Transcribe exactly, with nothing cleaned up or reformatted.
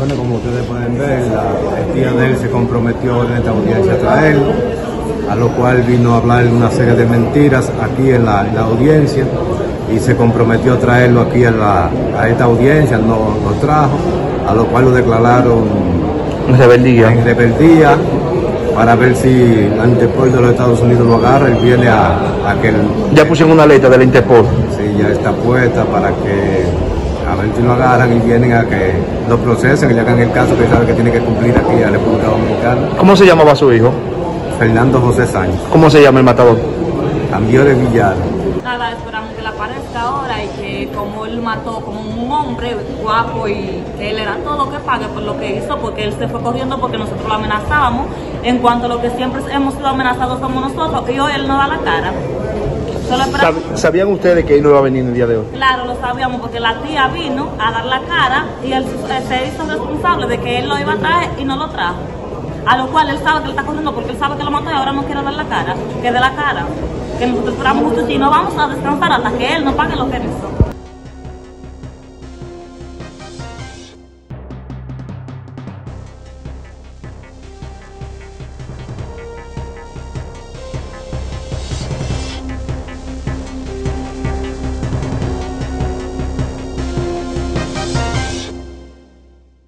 Bueno, como ustedes pueden ver, la tía de él se comprometió en esta audiencia a traer, a lo cual vino a hablar una serie de mentiras aquí en la, en la audiencia, y se comprometió a traerlo aquí a, la, a esta audiencia, no lo trajo, a lo cual lo declararon rebeldía. en rebeldía, para ver si la Interpol de los Estados Unidos lo agarra y viene a, a que... El, ya pusieron una letra de la Interpol. Sí, ya está puesta para que... a ver si lo agarran y vienen a que lo procesen y le hagan el caso que sabe que tiene que cumplir aquí en la República Dominicana. ¿Cómo se llamaba su hijo? Fernando José Sánchez. ¿Cómo se llama el matador? Ambiorix Villar. Nada, esperamos que la aparezca ahora y que como él mató como un hombre guapo y que él era todo, que pague por lo que hizo, porque él se fue corriendo porque nosotros lo amenazábamos. En cuanto a lo que siempre hemos sido amenazados somos nosotros, y hoy él no da la cara. ¿Sabían ustedes que él no iba a venir el día de hoy? Claro, lo sabíamos porque la tía vino a dar la cara y él se hizo responsable de que él lo iba a traer y no lo trajo. A lo cual él sabe que él está corriendo porque él sabe que lo mató y ahora no quiere dar la cara, que dé la cara. Que nosotros esperamos justicia y no vamos a descansar hasta que él no pague lo que hizo.